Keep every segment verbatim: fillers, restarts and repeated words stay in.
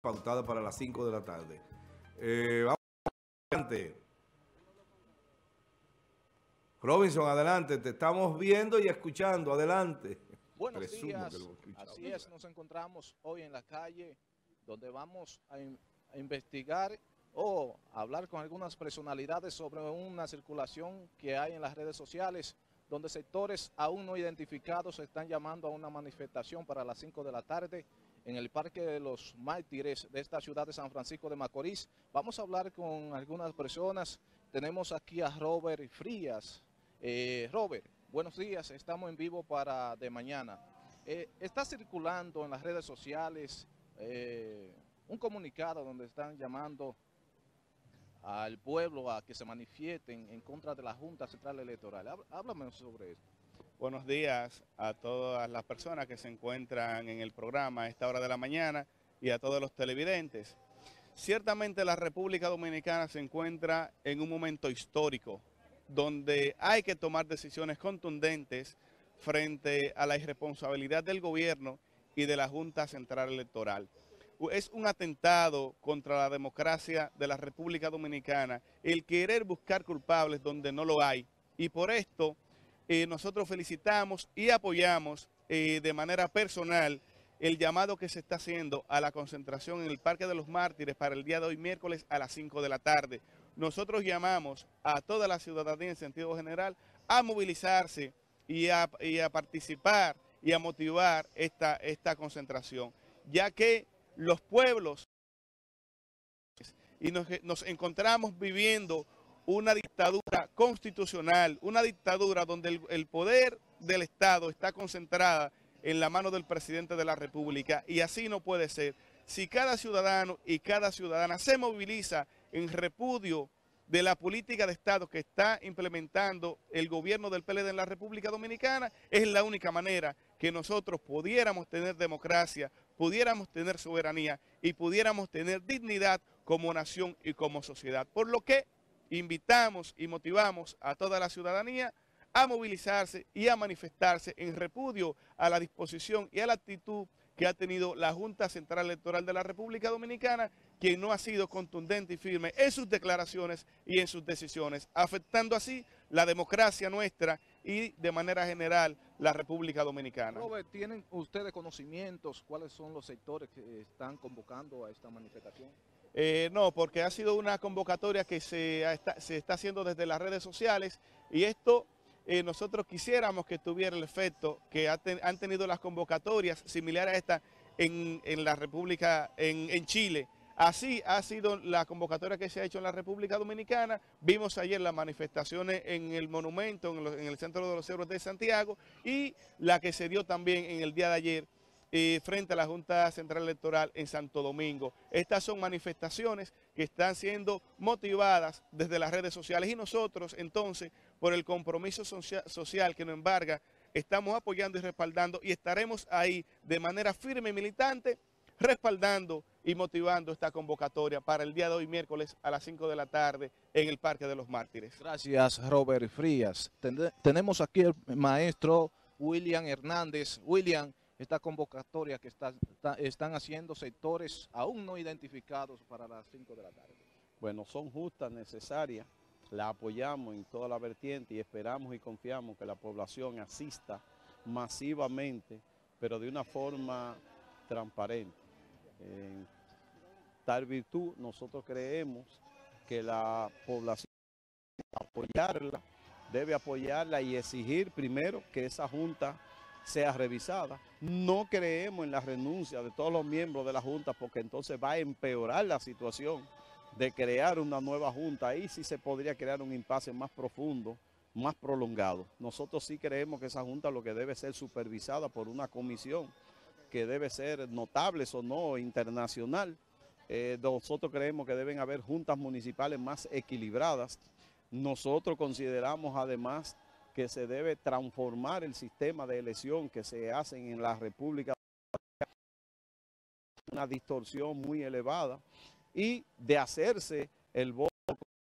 pautada para las cinco de la tarde. Eh, vamos adelante. Robinson, adelante, te estamos viendo y escuchando, adelante. Buenos Presumo días, así es, nos encontramos hoy en la calle, donde vamos a, in a investigar o a hablar con algunas personalidades sobre una circulación que hay en las redes sociales, donde sectores aún no identificados están llamando a una manifestación para las cinco de la tarde en el Parque de los Mártires de esta ciudad de San Francisco de Macorís. Vamos a hablar con algunas personas. Tenemos aquí a Robert Frías. Eh, Robert, buenos días, estamos en vivo para de mañana. Eh, está circulando en las redes sociales eh, un comunicado donde están llamando al pueblo a que se manifiesten en contra de la Junta Central Electoral. Háblame sobre esto. Buenos días a todas las personas que se encuentran en el programa a esta hora de la mañana y a todos los televidentes. Ciertamente la República Dominicana se encuentra en un momento histórico donde hay que tomar decisiones contundentes frente a la irresponsabilidad del gobierno y de la Junta Central Electoral. Es un atentado contra la democracia de la República Dominicana el querer buscar culpables donde no lo hay. Y por esto eh, nosotros felicitamos y apoyamos eh, de manera personal el llamado que se está haciendo a la concentración en el Parque de los Mártires para el día de hoy miércoles a las cinco de la tarde. Nosotros llamamos a toda la ciudadanía en sentido general a movilizarse y a, y a participar y a motivar esta, esta concentración, ya que los pueblos y nos, nos encontramos viviendo una dictadura constitucional, una dictadura donde el, el poder del Estado está concentrada en la mano del presidente de la República, y así no puede ser. Si cada ciudadano y cada ciudadana se moviliza en repudio de la política de Estado que está implementando el gobierno del P L D en la República Dominicana, es la única manera que nosotros pudiéramos tener democracia, pudiéramos tener soberanía y pudiéramos tener dignidad como nación y como sociedad. Por lo que invitamos y motivamos a toda la ciudadanía a movilizarse y a manifestarse en repudio a la disposición y a la actitud que ha tenido la Junta Central Electoral de la República Dominicana, quien no ha sido contundente y firme en sus declaraciones y en sus decisiones, afectando así la democracia nuestra y de manera general la República Dominicana. Robert, ¿tienen ustedes conocimientos cuáles son los sectores que están convocando a esta manifestación? Eh, no, porque ha sido una convocatoria que se, está, se está haciendo desde las redes sociales, y esto eh, nosotros quisiéramos que tuviera el efecto que ha ten, han tenido las convocatorias similares a esta en, en la República, en, en Chile. Así ha sido la convocatoria que se ha hecho en la República Dominicana. Vimos ayer las manifestaciones en el monumento, en, los, en el centro de los Cerros de Santiago, y la que se dio también en el día de ayer eh, frente a la Junta Central Electoral en Santo Domingo. Estas son manifestaciones que están siendo motivadas desde las redes sociales, y nosotros entonces, por el compromiso socia- social que nos embarga, estamos apoyando y respaldando, y estaremos ahí de manera firme y militante respaldando y motivando esta convocatoria para el día de hoy miércoles a las cinco de la tarde en el Parque de los Mártires. Gracias, Robert Frías. Ten- tenemos aquí el maestro William Hernández. William, esta convocatoria que está, está, están haciendo sectores aún no identificados para las cinco de la tarde. Bueno, son justas, necesarias, la apoyamos en toda la vertiente y esperamos y confiamos que la población asista masivamente, pero de una forma transparente. En tal virtud, nosotros creemos que la población debe apoyarla, debe apoyarla y exigir primero que esa junta sea revisada. No creemos en la renuncia de todos los miembros de la junta, porque entonces va a empeorar la situación de crear una nueva junta. Ahí sí se podría crear un impasse más profundo, más prolongado. Nosotros sí creemos que esa junta lo que debe ser supervisada por una comisión que debe ser notables o no, internacional. Eh, nosotros creemos que deben haber juntas municipales más equilibradas. Nosotros consideramos además que se debe transformar el sistema de elección que se hace en la República, una distorsión muy elevada, y de hacerse el voto,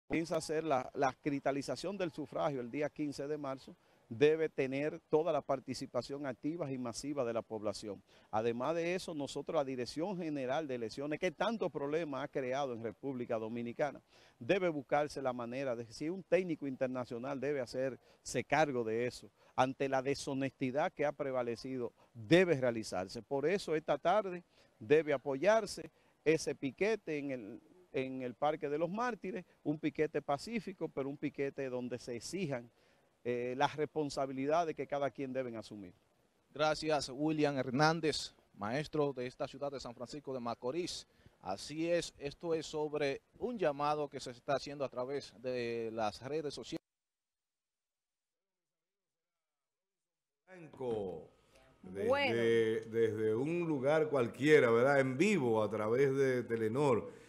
comienza a hacer la, la cristalización del sufragio el día quince de marzo, debe tener toda la participación activa y masiva de la población. Además de eso, nosotros, la Dirección General de Elecciones, que tanto problema ha creado en República Dominicana, debe buscarse la manera de que si un técnico internacional debe hacerse cargo de eso, ante la deshonestidad que ha prevalecido, debe realizarse. Por eso esta tarde debe apoyarse ese piquete en el... en el Parque de los Mártires, un piquete pacífico, pero un piquete donde se exijan eh, las responsabilidades que cada quien deben asumir. Gracias, William Hernández, maestro de esta ciudad de San Francisco de Macorís. Así es, esto es sobre un llamado que se está haciendo a través de las redes sociales. Blanco. Desde, bueno. desde un lugar cualquiera, ¿verdad? En vivo a través de Telenord.